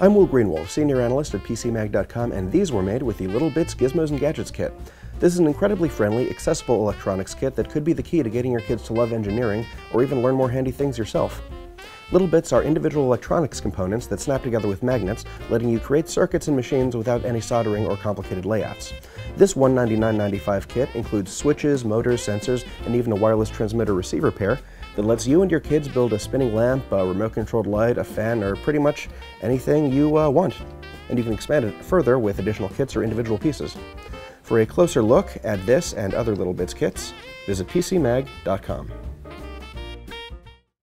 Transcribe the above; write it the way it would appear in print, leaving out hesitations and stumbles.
I'm Will Greenwald, Senior Analyst at PCMag.com, and these were made with the LittleBits Gizmos and Gadgets Kit. This is an incredibly friendly, accessible electronics kit that could be the key to getting your kids to love engineering or even learn more handy things yourself. LittleBits are individual electronics components that snap together with magnets, letting you create circuits and machines without any soldering or complicated layouts. This $199.95 kit includes switches, motors, sensors, and even a wireless transmitter-receiver pair that lets you and your kids build a spinning lamp, a remote-controlled light, a fan, or pretty much anything you want. And you can expand it further with additional kits or individual pieces. For a closer look at this and other LittleBits kits, visit PCMag.com.